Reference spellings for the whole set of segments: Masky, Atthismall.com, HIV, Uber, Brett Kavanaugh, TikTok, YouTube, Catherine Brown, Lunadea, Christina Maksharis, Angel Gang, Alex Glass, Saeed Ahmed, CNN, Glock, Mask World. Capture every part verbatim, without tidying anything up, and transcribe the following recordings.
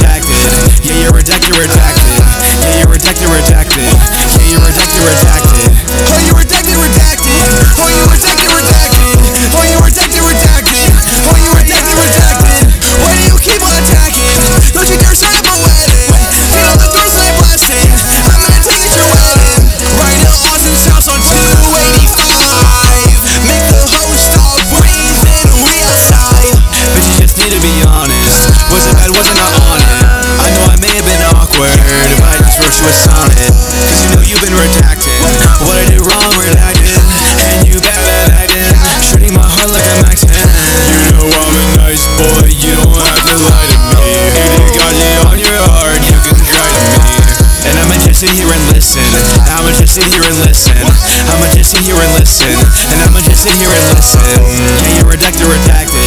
redacted. Yeah, you're redacted, you're redacted. Yeah, you're redacted, you're redacted. Yeah, you're redacted, you're redacted. Oh, you redacted, redacted. Oh, you redacted, redacted. Oh, you redacted, redacted. Oh, you redacted, redacted. Why do you keep on attacking? Don't you dare start up my wedding. Get on the throne, say blessing. I'm gonna take it, you're wedding. Right now, awesome sounds on two eighty-five. Make the whole stop breathing, we outside. But you just need to be honest. Was it bad, wasn't I on it? I know I may have been awkward, but I just wrote you a sonnet. Cause you know you've been redacted. What I did wrong, redacted. And you bad, bad, acting. Shredding my heart like I'm acting. You know I'm a nice boy, you don't have to lie to me. If you got it on your heart, you can try to me. And I'ma just sit here and listen. I'ma just sit here and listen. I'ma just sit here and listen. And I'ma just sit here and listen. Yeah, you're redacted, redacted.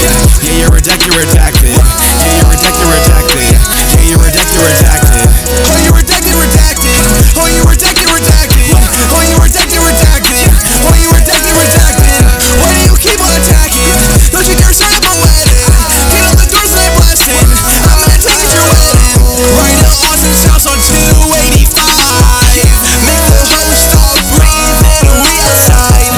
Yeah, you're redacted, redacted. Yeah, you're redacted, redacted. Yeah, you're redacted, redacted. Oh, you redacted, redacted. Oh, you redacted, redacted. Oh, you redacted, redacted. Oh, you redacted, redacted. Why do you keep on attacking? Don't you dare start up my wedding. Get on the throne, say blessing. I'm gonna take it to your wedding. Right now, Austin's house on two eighty-five. Make the whole stop breathing, we outside.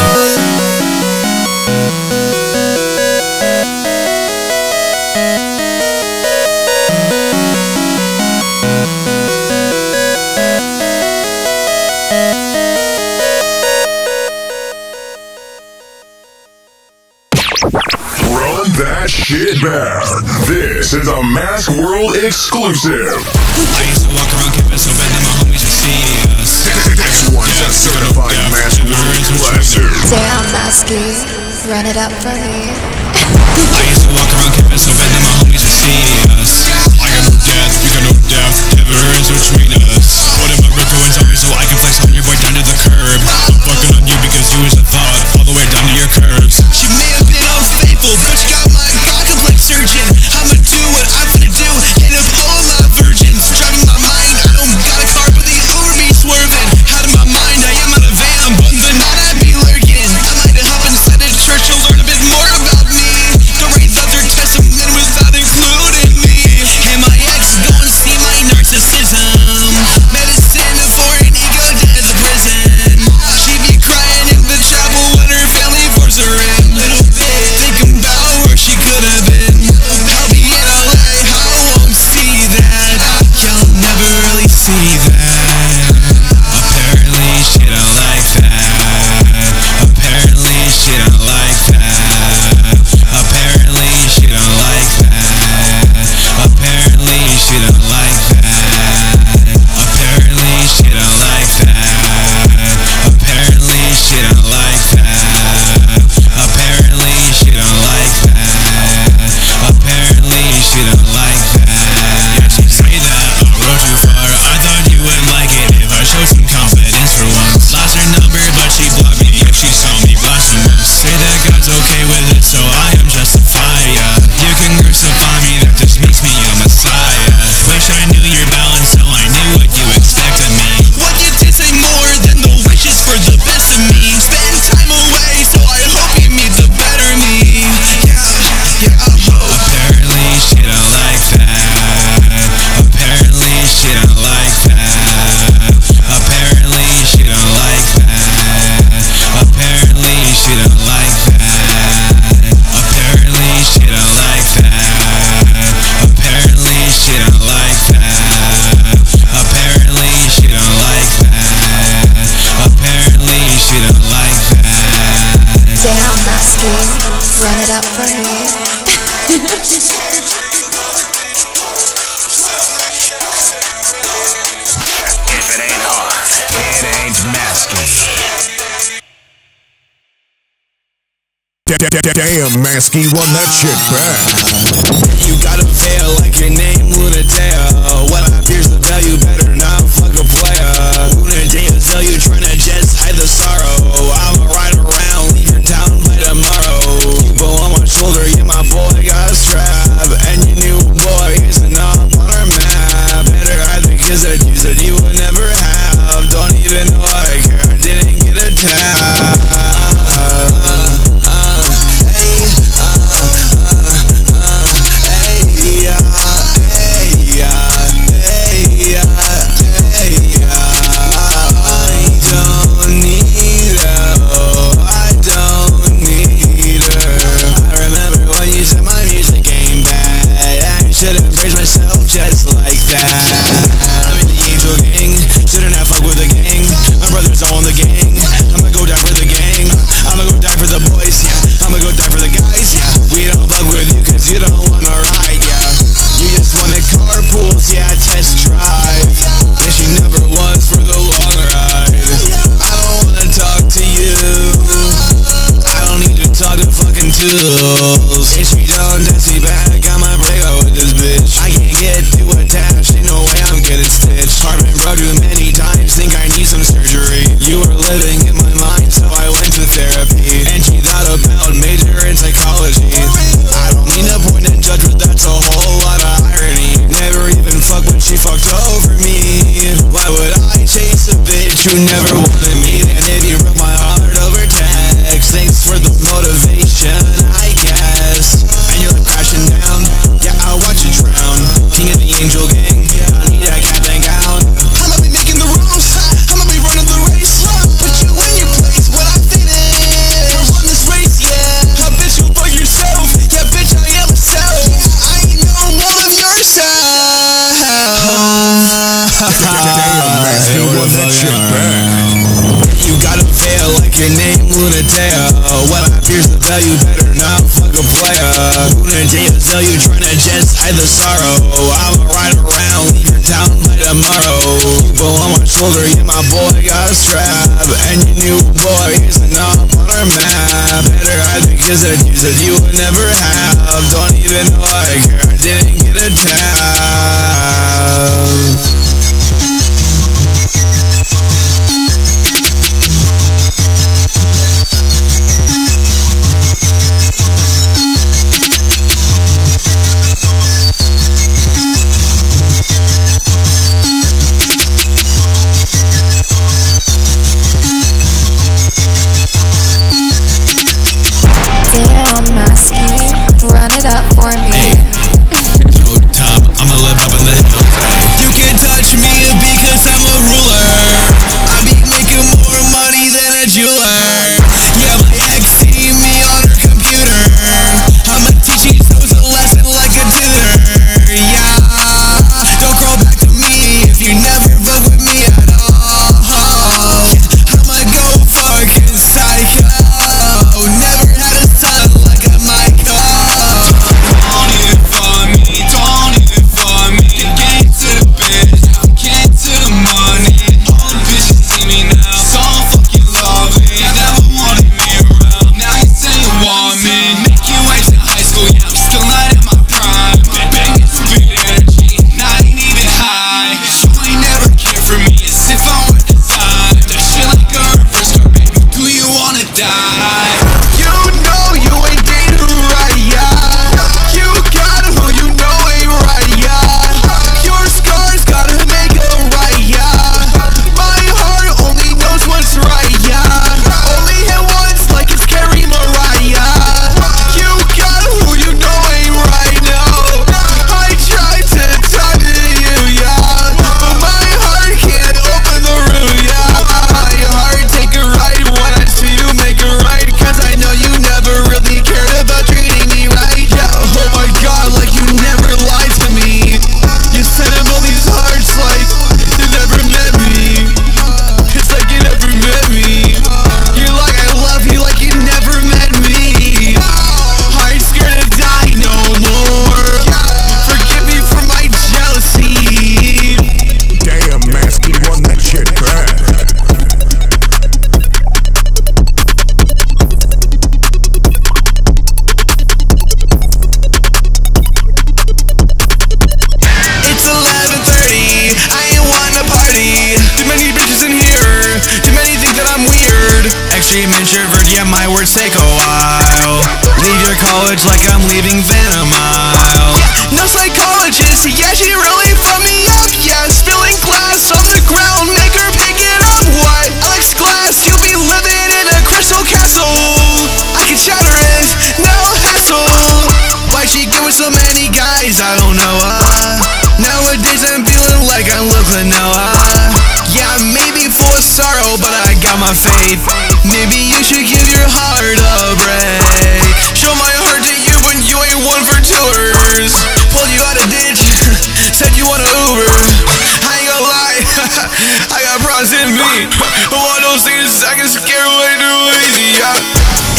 Shit bear. This is a Mask World exclusive. I used to walk around campus so bad that my homies would see us. This one's a certified Mask World exclusive. Damn, Masky, run it up for me. I used to walk around campus so bad that my homies would see us. I got no death, you got no death, never is between us. Put in my grip and tell me so I can flex on your boy down to the curb. I'm fucking on you because you was a thought, all the way down to your curves. She may have been unfaithful, but she got my surgeon, I'ma do what I wanna do. And of all my virgins driving my mind, I don't got a car, but the Uber be swerving. Out of my mind, I am on a van, but in the night I be lurking. I might hop inside a church to learn a bit more about me. Don't read other testament without including me. And my ex don't see my narcissism. Medicine for an ego death prison. She be crying in the chapel when her family force her in. Little bit thinking about where she could have been. See that? Apparently she don't like that. Apparently she don't like that. Apparently she don't like that. Apparently she don't like that. Apparently she don't like that. Apparently she don't like that. Apparently she don't like that. Apparently she don't like that. Yeah, she say that I rode too far. Some confidence for once. Lost her number, but she blocked me. If she saw me blasphemous, say that God's okay with it, so I am justified. You can crucify me, that just makes me a messiah. Wish I knew your balance, so I knew what you expect of me. What you did say more than the wishes for the best of me. Spend time away, so I hope you meet the better me. Yeah, yeah, yeah. Oh. Apparently she don't like that. Apparently she don't like that. Apparently she don't like that. Apparently she don't like that. Apparently she don't like that. Apparently she don't like that. Apparently she don't like that. Apparently she don't like that. Damn, Masky, run it up for me. Damn, Masky, run that shit back. You gotta fail like your name, Lunadea. What I fear's the value, better not fuck a player. Lunadea's value, tryna just hide the sorrow. I'ma ride around, leave her down by tomorrow. Bow on my shoulder, yeah, my boy got a strap. And your new boy isn't on our map. Better hide the kids that you said you would never have. Don't even know I care, I didn't get a tap. Hey, uh, uh, hey, uh, that. I'm in the angel gang, shouldn't have fuck with the gang. My brother's all in the gang. I'ma go die for the gang. I'ma go die for the boys, yeah. I'ma go die for the guys, yeah. We don't fuck with you cause you don't wanna ride, yeah. You just wanna carpools, yeah, test drive. And she never was for the long ride. I don't wanna talk to you. I don't need to talk to fucking tools. If she don't text me back, I'ma break up with this bitch. I can't get too attached, ain't no way I'm getting stitched. I've been rubbed too many times, think I need some surgery. You were living in my mind, so I went to therapy. And she thought about major in psychology. I don't mean to point and judge, but that's a whole lot of irony. Never even fucked, but she fucked over me. Why would I chase a bitch who never wanted me? And if you broke my heart over text, thanks for the motivation, I guess. And you're like crashing down, yeah, I'll watch you drown. King of the angel gang, yeah, I need a cap and gown. I'ma be making the rules, I'ma be running the race. Put you in your place, what I fit in. I'll run this race, yeah. A bitch, you fuck yourself, yeah, bitch, I am myself. I ain't no one of your size. Damn, man, you want that shit back. You gotta fail like your name Lunatea. What appears to tell you better not fuck a player. Lunatea tell you tryna just hide the sorrow. I'ma ride around, leave your town by tomorrow. People on my shoulder, yeah, my boy got a strap. And your new boy isn't up on our map. Better hide the kids that you would never have. Don't even know I care, I didn't get a tab. Said you wanna Uber. minds in me. One of those things I can scare away too easy, yeah.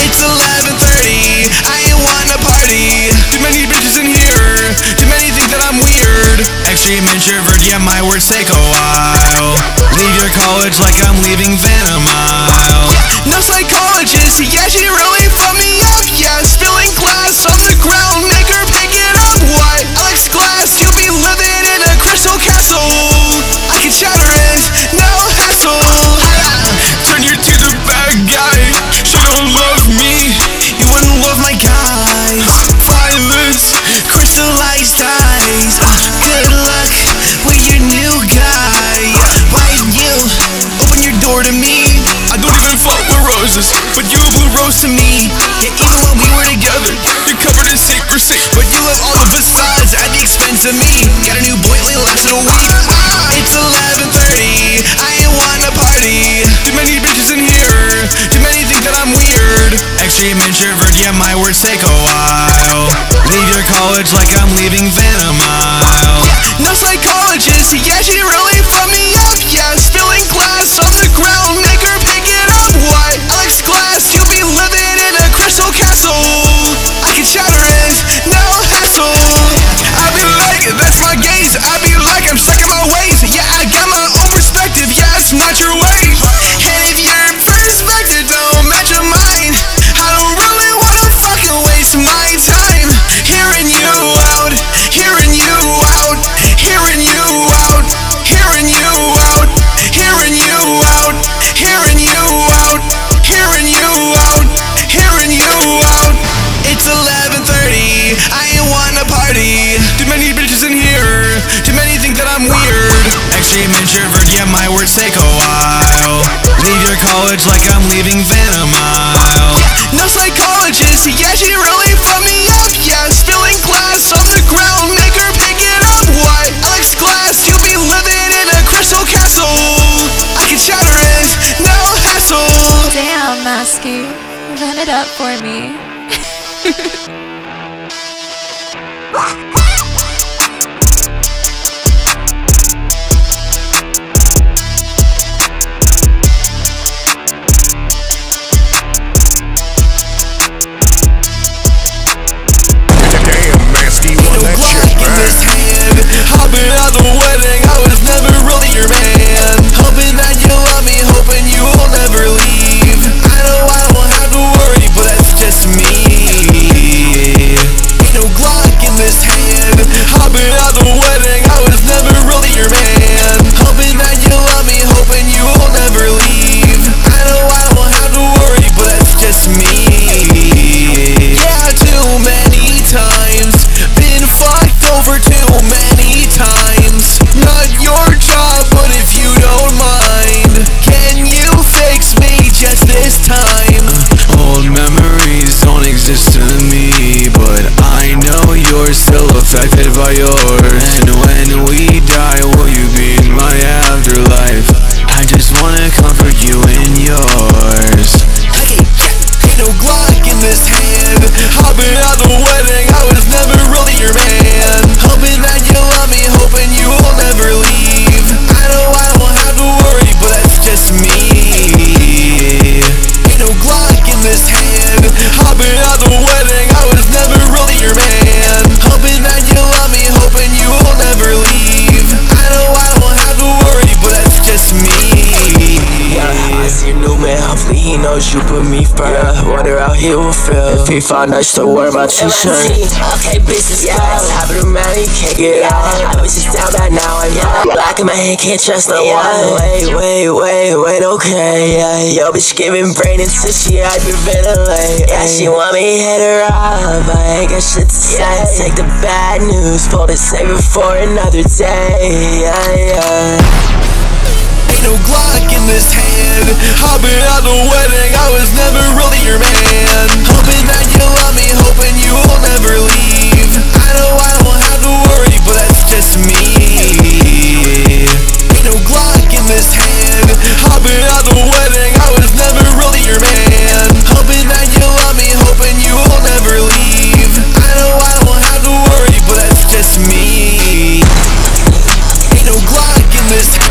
It's eleven thirty, I ain't wanna party. Too many bitches in here, too many think that I'm weird. Extreme introvert, yeah, my words take a while. Leave your college like I'm leaving Van a Mile. No psychologist, yeah, she really fucked me up, yeah. Spilling glass on the ground, make her pick it up, what? Alex Glass, you'll be living in a crystal castle. I can shatter it, no hassle. Turn your to the bad guy, she don't love me. You wouldn't love my guys. Violence, crystallized eyes. uh, Good luck with your new guy. Why you open your door to me? I don't even fuck with roses, but you blew rose to me. Yeah, even when we were together, you covered in secrecy. But you love all the facades at the expense of me. Got a new boy, only lasted a week. It's eleven thirty, I ain't wanna party. Too many bitches in here, too many think that I'm weird. Extreme introvert, yeah, my words take a while. Leave your college like I'm leaving Van a Mile. No psychologist, yeah, she really fucked me up, yeah. Spilling glass on the ground, make her pick it up, what? Alex Glass, you'll be living in a crystal castle. I can shatter it, no hassle. I be like, that's my gaze, I be like, I'm stuck in my ways. Yeah, I got my own perspective, yeah, it's not your way. And if your perspective don't match your mind, I don't really wanna fucking waste my time. Hearing you out, hearing you out, hearing you out, hearing you out, hearing you out, hearing you out, hearing you out, hearing you out. It's eleven thirty, I ain't wanna party. Too many bitches in here, too many think that I'm weird. Extreme introvert, yeah, my words take a while. Leave your college like I'm leaving Van a Mile. No psychologist, yeah, she really fucked me up, yeah. Spilling glass on the ground, make her pick it up, what? Alex Glass, you'll be living in a crystal castle. I can shatter it, no hassle. Damn, Masky, run it up for me. I've been at the wedding, I was never really your man. Hoping that you love me, hoping you will never leave. I know I won't have to worry, but that's just me. Ain't no Glock in this hand. I've been at the wedding, I was never really your man. Hoping that you love me, hoping you will never leave. I know I won't have to worry, but that's just me. Yeah, too many times, been fucked over too many times. Not your job, but if you don't mind, can you fix me just this time? Old memories don't exist to me, but I know you're still affected by yours. And when we die, will you be in my afterlife? I just wanna comfort you in yours. Hey, ain't no Glock in this hand. I've been at the wedding, I was never really your man. Hoping that you love me, hoping you will never leave. I know I won't have to worry, but that's just me. Ain't no Glock in this hand. I've been at the wedding, I was never really your man. Hoping that you love me, hoping you will never leave. I know I won't have to worry, but that's just me. Yeah, I see a new man, hopefully he knows you put me first. Wonder how he will feel if he found out to wear my t-shirt. Okay, bitch, yeah, top of the mountain, can't get out. I was just down by now, I'm yeah. Black in my hand, can't trust no one. Wait, wait, wait, wait, okay, yeah. Yo, bitch giving brain until she hyperventilate. Yeah, she want me head her up, I ain't got shit to say. Yeah, take the bad news, pull the save it for another day, yeah, yeah. Ain't no Glock in this hand. I've been at the wedding, I was never really your man. Hoping that you love me, hoping you will never leave. I know I won't have to worry, but that's just me. Ain't no Glock in this hand. I've been at the wedding, I was never really your man. Hoping that you love me, hoping you will never leave. I know I won't have to worry, but that's just me. Ain't no Glock in this hand.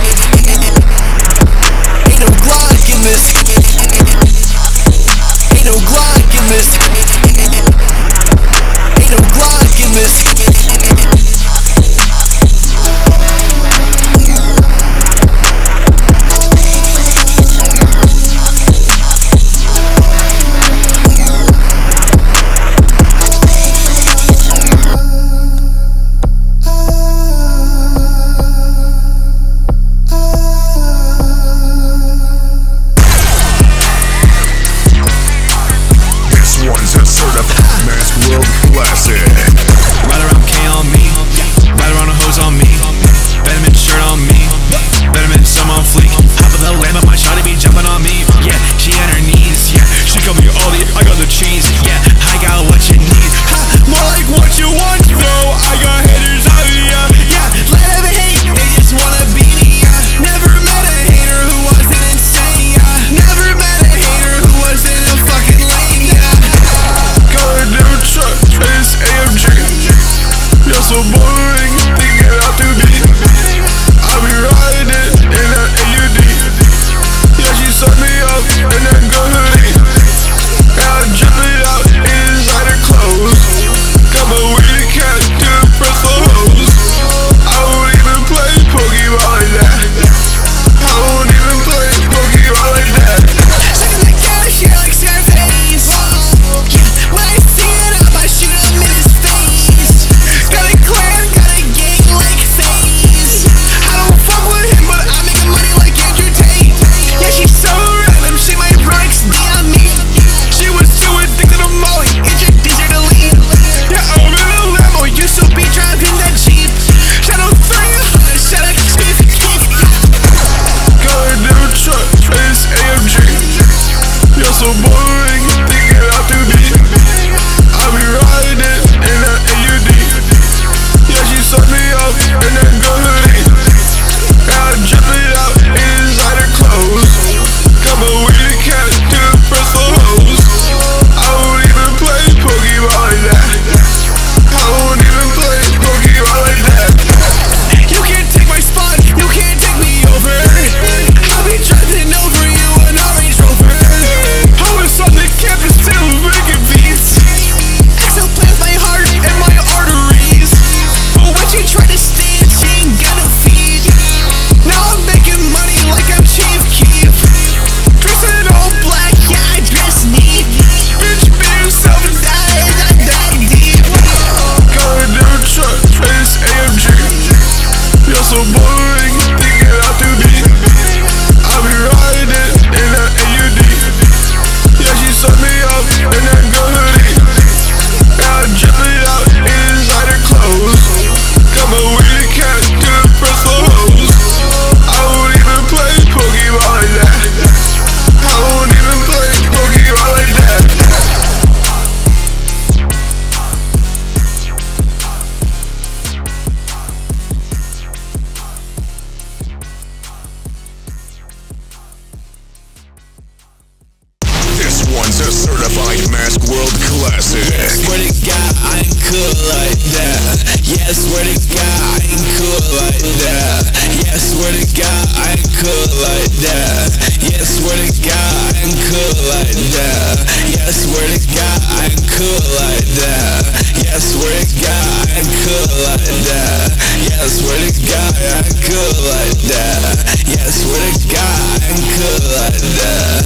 One's a certified Mask World classic. Swear to God, I ain't cool like that. Yeah, swear to God, I ain't cool like that. Yeah, swear to God, I ain't cool like that. Yeah, swear to God, I ain't cool like that. Yeah, swear to God, I ain't cool like that. Yeah, swear to God, I ain't cool like that. Yeah, swear to God, I ain't cool like that. Yeah, swear to God, I ain't cool like that.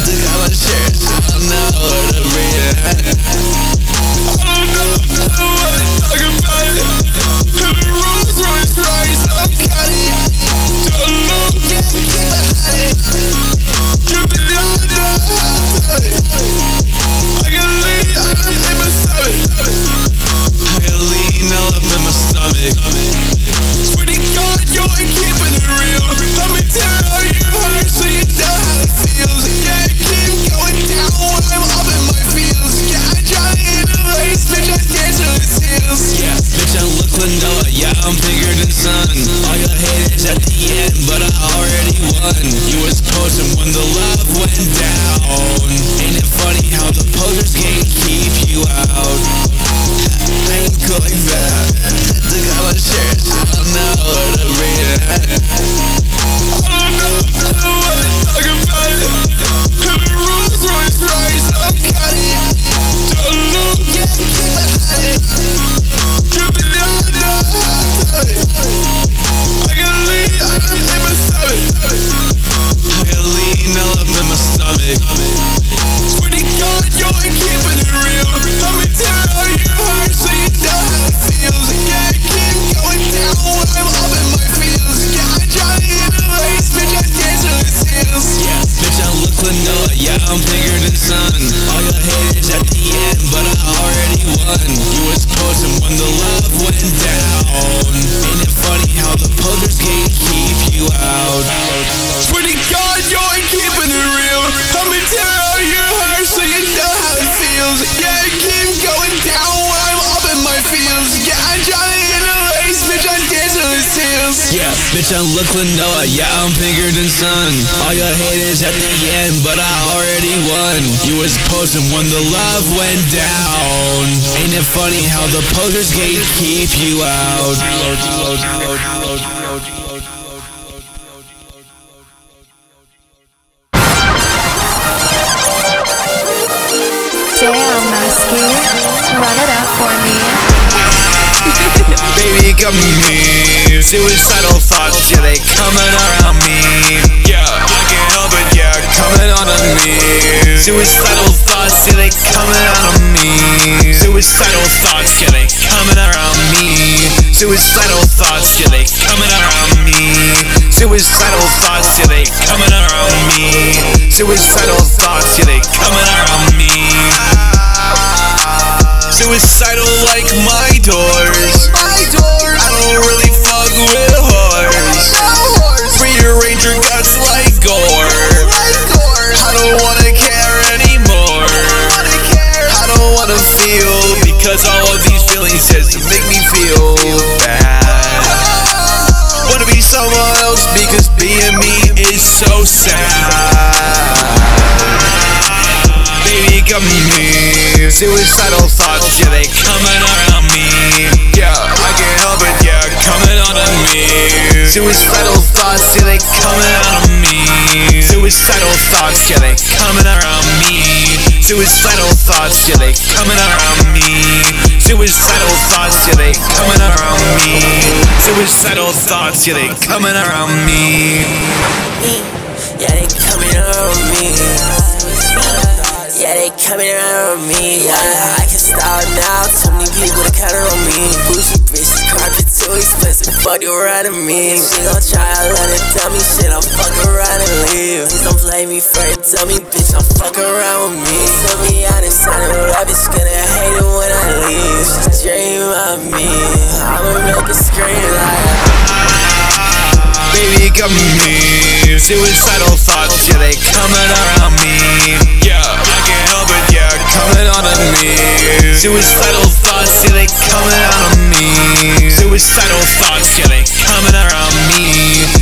Look how much shit. I don't know what to be at. I don't know what to talk about it. If it rolls, rolls, rolls, I got it. Don't know, can't think about it. You've been on the door. I can lean all up in my stomach. I can lean all up in my stomach. Swear to God, you ain't keeping it real. Let me tell you, hurt so you know how it feels. Yeah, keep going down when I'm up in my feels. Yeah, I drive in the race, bitch, I stand till it seals. Yeah, bitch, I look Lenoa, yeah, I'm bigger than sun. All your haters at the end, but I already won. You was posing when the love went down. Ain't it funny how the posers can't keep you out? I ain't cool like that. Look how I share, I don't know where to be at. I don't know what to talk about it. If it rolls, rolls, rolls, I got it. Don't know, can't think about it. Dripping down the door. I can lean all up in my stomach. I can lean all up in my stomach. Swear to God, you ain't keeping it real. Let me tear all your heart so you know how it feels. Yeah, keep going down when I'm up in my feels. Yeah, I drive in the race, bitch, I stand till it seals. Yeah, bitch, I look Lenoa, yeah, I'm bigger than sun. All your haters at the end, but I already won. You was posing when the love went down. Ain't it funny how the posers can't keep you out? Swear to God, you ain't keeping it real. Let me tear all your heart so you know how it feels. Yeah, keep going down when I'm up in my feels. Yeah, I drive in the race, bitch, I stand till it seals. Yeah, bitch, I look Lenoa, yeah, I'm bigger than sun. All your haters at the end, but I already won. You was posing when the love went down. Ain't it funny how the posers can't keep you out? Damn, Masky, run it up for me. Baby, got me. Suicidal thoughts, yeah, they coming around me. Yeah, I can't help it, yeah, coming on to me. Suicidal thoughts, yeah, they coming on me. Suicidal thoughts, yeah, they coming around me. Suicidal thoughts, yeah, they coming around me. Suicidal thoughts, yeah, they coming around me. Suicidal thoughts, yeah, they coming around me. Suicidal like my doors. My doors. I don't really fuck with whores. Rearrange your guts like gore. I don't wanna care anymore. I don't wanna feel, because all of these feelings just make me feel bad. Wanna be someone else because being me is so sad. Baby, got me. Suicidal thoughts, yeah, they coming around me. Yeah, I can't help it, yeah, coming on to me. Suicidal thoughts, yeah, they coming on to me. Suicidal thoughts, yeah, they coming around me. Suicidal thoughts, yeah, they coming around me. Suicidal thoughts, yeah, they coming around me. Suicidal thoughts, yeah, they coming around me. Yeah, they coming around me. Yeah, they coming around me. Yeah, I can stop now. Too many people to counter on me. Bougie, bitch, carpets. too expensive, fuck you riding me. She gon' try to let it tell me shit, I'll fuck around and leave. Please don't play me for it, tell me bitch, I'll fuck around with me. To be honest, I know that bitch gonna hate it when I leave. She dream of me, I'ma make it scream like baby got me, suicidal thoughts, yeah they coming around me. Suicidal thoughts, yeah, they coming out of me.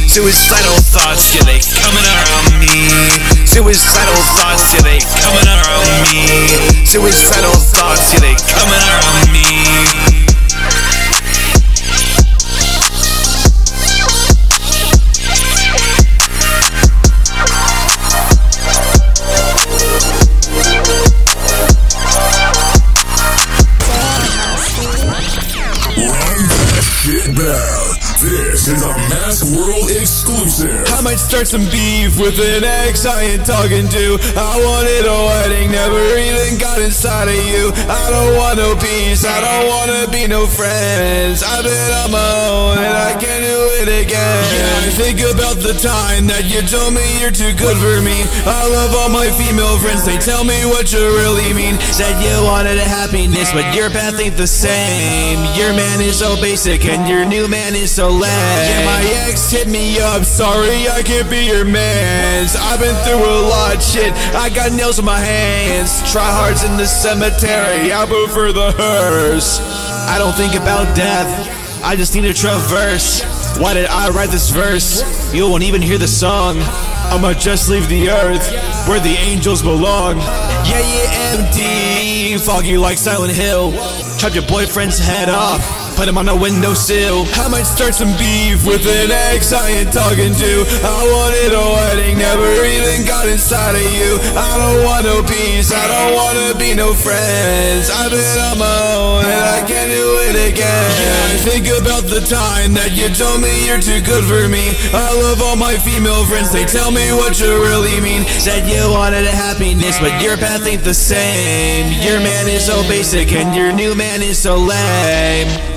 Suicidal thoughts, yeah, they coming around me. Suicidal thoughts, yeah, they coming around me. Suicidal thoughts, yeah, they coming around me. Suicidal thoughts, yeah, they coming around me. This is a Mask World exclusive. I might start some beef with an ex I ain't talking to. I wanted a wedding, never even got inside of you. I don't want no peace, I don't wanna be no friends. I've been on my own and I can't do it again. Yeah, I think about the time that you told me you're too good for me. I love all my female friends, they tell me what you really mean. Said you wanted a happiness, but your path ain't the same. Your man is so basic and your new man is so lame. Yeah, my ex hit me up, sorry I can't be your man. I've been through a lot, shit, I got nails on my hands. Tryhards in the cemetery, I prefer the hearse. I don't think about death, I just need to traverse. Why did I write this verse? You won't even hear the song. I'ma just leave the earth, where the angels belong. Yeah, yeah, empty, foggy like Silent Hill. Chopped your boyfriend's head off, put him on a windowsill. I might start some beef with an ex I ain't talking to. I wanted a wedding, never even got inside of you. I don't want no peace, I don't wanna be no friends. I've been on my own and I can't do it again. Yeah, I think about the time that you told me you're too good for me. I love all my female friends, they tell me what you really mean. Said you wanted a happiness, but your path ain't the same. Your man is so basic and your new man is so lame. Yeah.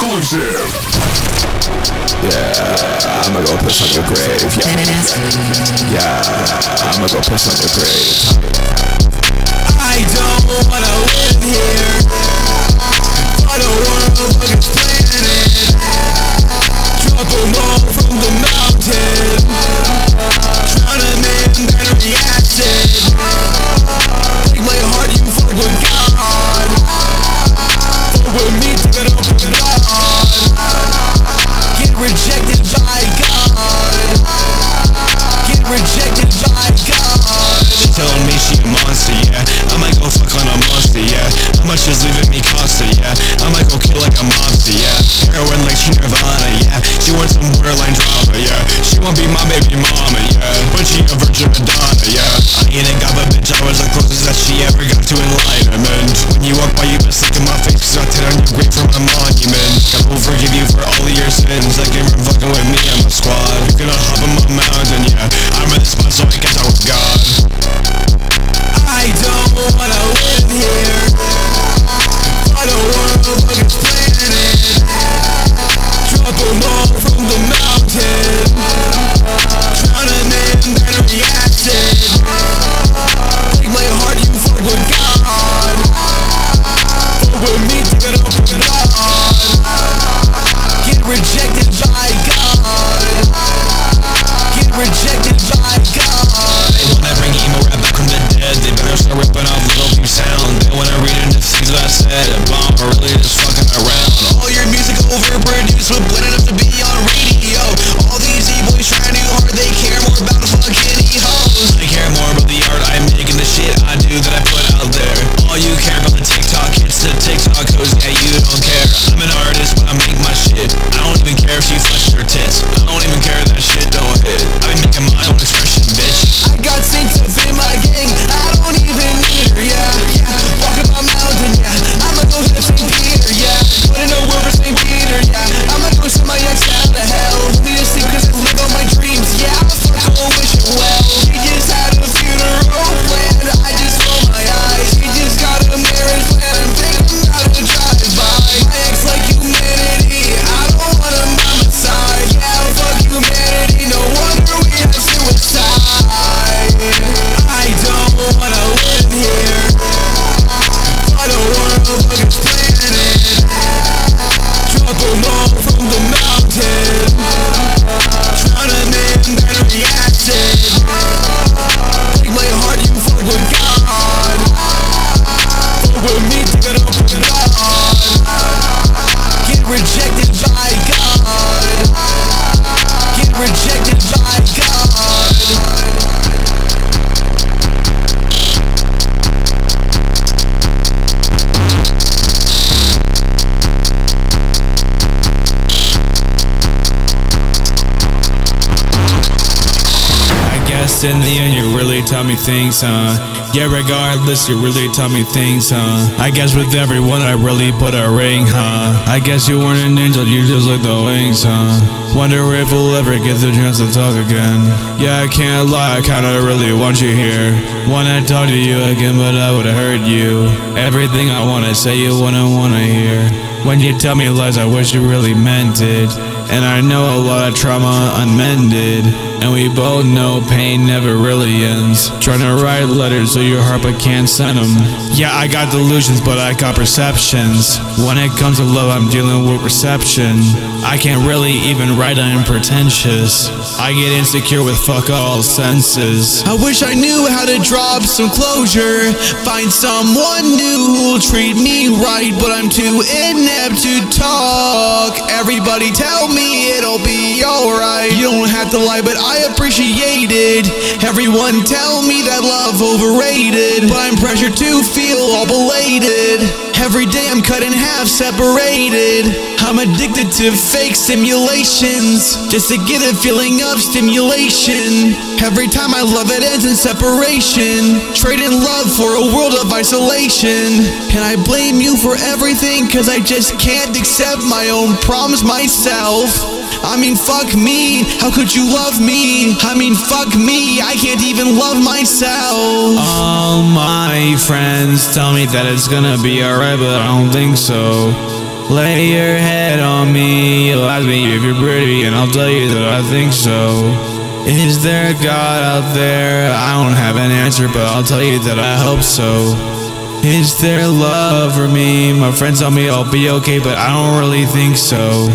exclusive. Yeah, I'ma go piss on your grave. Yeah, yeah, I'ma go piss on your grave. I don't wanna live here. I don't wanna look at planet. Drop them all from the mountain. Drown them in battery acid. Take my heart, you fuck with God. Fuck with me, take it up, put it on. Get rejected by God. Get rejected by God. She telling me she a monster, yeah. I might go fuck on a monster, yeah. How much is leaving me Costa, yeah. I might go kill like a monster, yeah. Heroin like she Nirvana, yeah. She wants some borderline drama, yeah. She won't be my baby mama, yeah. But she a virgin Madonna, yeah. I ain't a god, but bitch, I was the closest that she ever got to enlightenment. When you walk by, you best look in my face, cause I tear on your grave for my monument. I will forgive you for all of your sins, like you were fucking with me and my squad. You're gonna hop on my mountain, yeah. I'm in this spot so I can talk with God. I don't wanna live here. I don't wanna look at planet. Drop them all from the mountain. Drown them in battery acid. Take my heart, you fuck with God. Fuck with me, take it up, put it on. Get rejected by God. Get rejected by God. They wanna bring emo rap back from the dead. They better start ripping off Little Peep sound. They wanna read into things that I said and bomb, or really just fucking around. All your music overproduced with blood enough to be on radio. All these e-boys trying too hard, they care more about fucking e-hoes. I care more about the art I make and the shit I do that I put out there. All you care about the TikTok hits, the TikTok hoes, yeah, you don't care. I'm an artist, but I make my shit. I don't even care if you flesh your tits. I don't even care that shit don't hit. I've been making my own expression, bitch. I got synced up in my gang, I don't even need her, yeah, yeah. Walk up my mountain, yeah, I'ma go to Saint Peter, yeah. Put in a word for Saint Peter, yeah. I'ma go send my ex out to hell. Need a secret to live on my dreams, yeah. I'ma fucking wish it well. She just had a funeral planned, I just roll my eyes. She just got a marriage plan, I'm thinking about to drive by. My ex like humanity, I don't want a mama side. Yeah, fuck humanity, no wonder we have suicide. I don't wanna live here. I don't wanna look at planet. Drop them all from the mountain. Drown them in battery acid. Take my heart, you fuck with God. Fuck with me, take it up, put it on. Get rejected by God. Get rejected by God. In the end, you really taught me things, huh? Yeah, regardless, you really taught me things, huh? I guess with everyone, I really put a ring, huh? I guess you weren't an angel, you just looked the wings, huh? Wonder if we'll ever get the chance to talk again. Yeah, I can't lie, I kinda really want you here. Wanna talk to you again, but I would've hurt you. Everything I wanna say, you wouldn't wanna hear. When you tell me lies, I wish you really meant it. And I know a lot of trauma unmended. And we both know pain never really ends. Trying to write letters to your heart but can't send them. Yeah, I got delusions but I got perceptions. When it comes to love, I'm dealing with reception. I can't really even write, I'm pretentious. I get insecure with fuck all senses. I wish I knew how to drop some closure. Find someone new who'll treat me right. But I'm too inept to talk. Everybody tell me it'll be alright. You don't have to lie, but I appreciate it. Everyone tell me that love overrated, but I'm pressured to feel all belated. Every day I'm cut in half, separated. I'm addicted to fake simulations, just to get a feeling of stimulation. Every time I love, it ends in separation. Trading love for a world of isolation. And I blame you for everything, cause I just can't accept my own problems myself. I mean, fuck me, how could you love me? I mean, fuck me, I can't even love myself. All my friends tell me that it's gonna be alright, but I don't think so. Lay your head on me, you'll ask me if you're pretty, and I'll tell you that I think so. Is there a God out there? I don't have an answer, but I'll tell you that I hope so. Is there love for me? My friends tell me I'll be okay, but I don't really think so.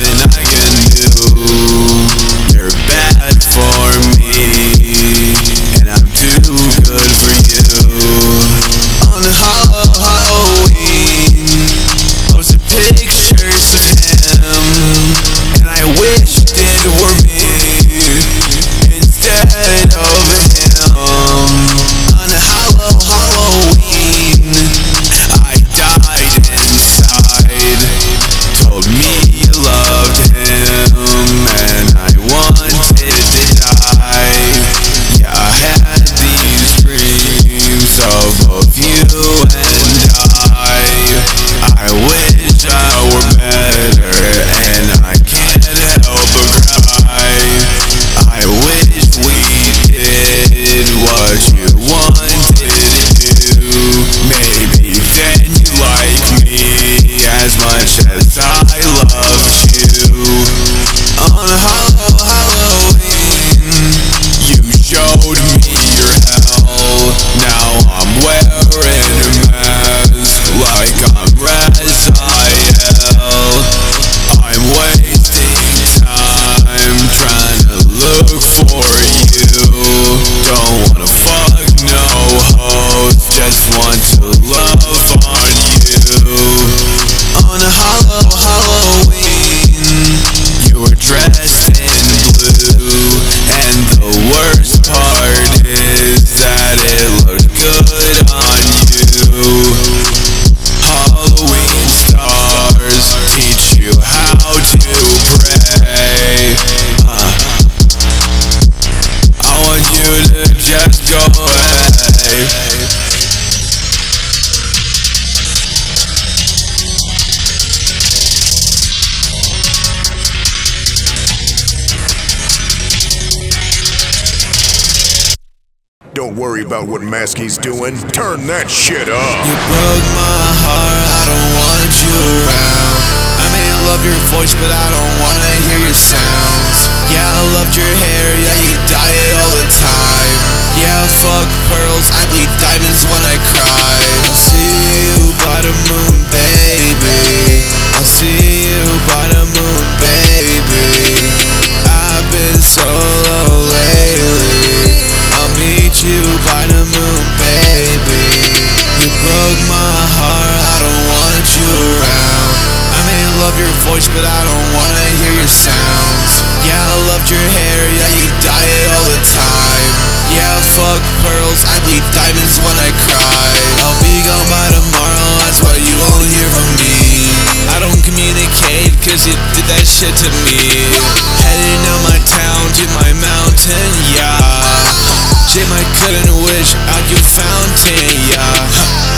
Nothing I Don't worry about what Mask he's doing. Turn that shit up. You broke my heart, I don't want you around. I may love your voice, but I don't wanna hear your sounds. Yeah, I loved your hair, yeah, you dyed it all the time. Yeah, fuck pearls, I bleed diamonds when I cry. I'll see you by the moon, baby. I'll see you by the moon, baby. I've been so low lately. I'll meet you by the moon, baby. You broke my heart, I don't want you around. I may love your voice, but I don't wanna hear your sounds. Yeah, I loved your hair, yeah, you dyed it all the time. Yeah, fuck pearls, I bleed diamonds when I cry. I'll be gone by tomorrow, that's why you won't hear from me. I don't communicate, cause you did that shit to me. Heading out my town to my mountain, yeah. Jim, I couldn't wish out your fountain, yeah.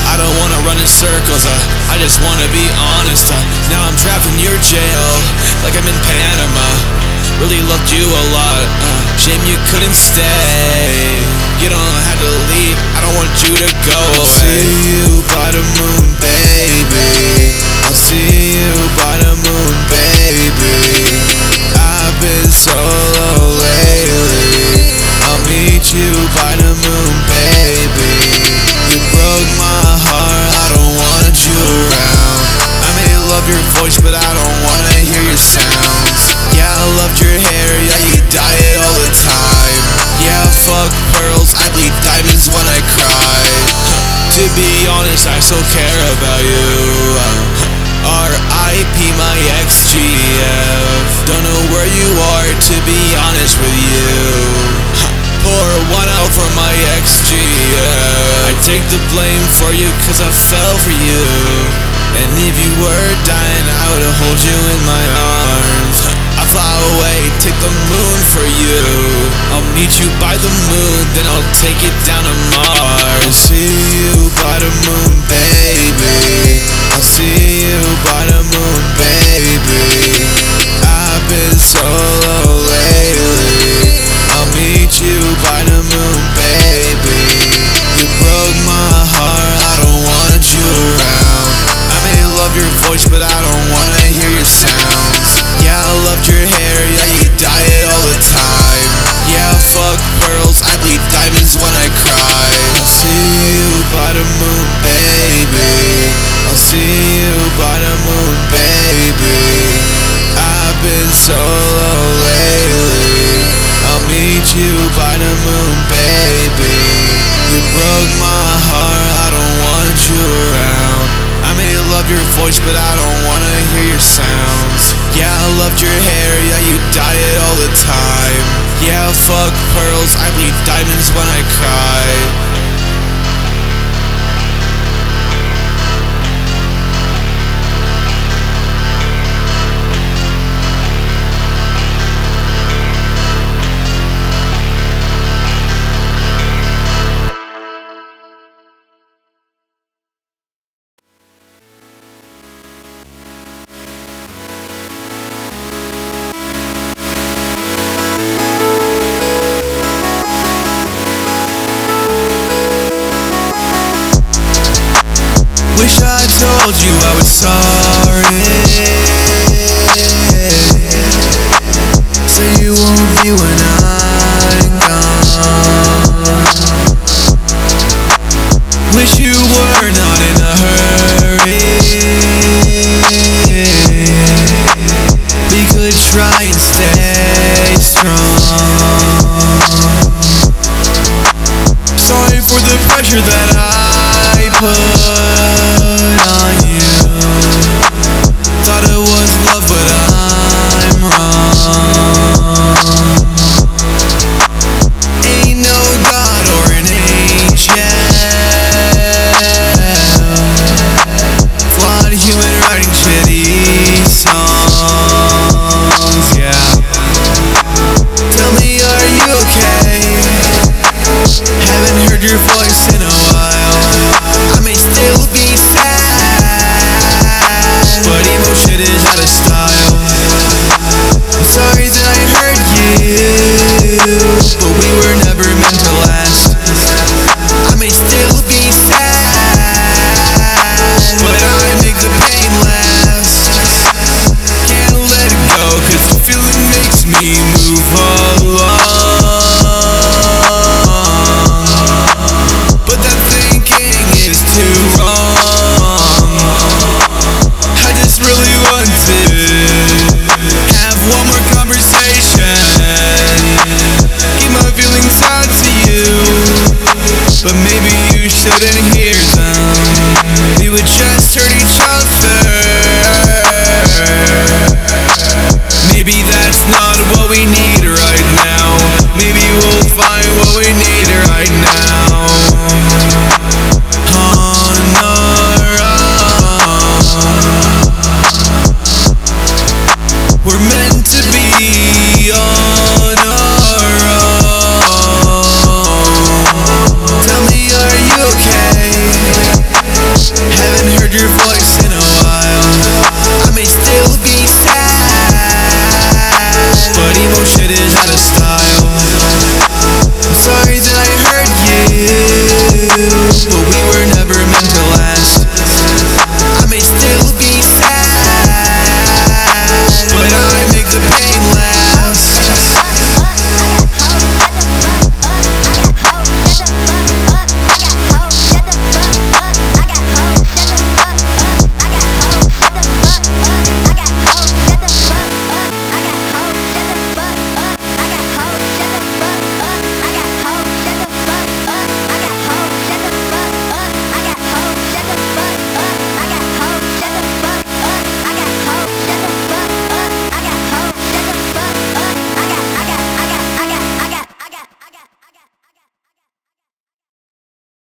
I don't wanna run in circles, uh, I just wanna be honest, uh, now I'm trapped in your jail, like I'm in Panama. Really loved you a lot, uh, Jim, you couldn't stay. You don't have to leave, I don't want you to go away. I'll see you by the moon, baby. I'll see you by the moon, baby. I've been so low lately. I'll meet you by the moon, baby. You broke my heart, I don't want you around. I may love your voice, but I don't wanna hear your sounds. Yeah, I loved your hair, yeah, you dyed it all the time. Yeah, fuck pearls, I bleed diamonds when I cry. To be honest, I still care about you. R I P my ex-G F. Don't know where you are, to be honest with you. Pour one out for my ex-G F. I take the blame for you, cause I fell for you. And if you were dying, I would hold you in my arms. I fly away, take the moon for you. I'll meet you by the moon, then I'll take it down to Mars. I'll see you by the moon, baby. I'll see you by the moon, baby. I've been so low lately. I'll meet you by the moon, baby. You broke my heart, I don't want you around. I may love your voice, but I don't wanna hear your sounds. Yeah, I loved your hair, yeah, you dyed it all the time. Yeah, fuck pearls, I bleed diamonds when I cry. I'll see you by the moon, baby. I'll see you by the moon, baby. I've been so low lately. I'll meet you by the moon, baby. You broke my heart, I don't want you around. I may love your voice, but I don't wanna hear your sounds. Yeah, I loved your hair, yeah, you dyed it all the time. Yeah, fuck pearls, I bleed diamonds when I cry. Wish I told you I was sorry, so you won't be when I'm gone. Wish you were not in a hurry. We could try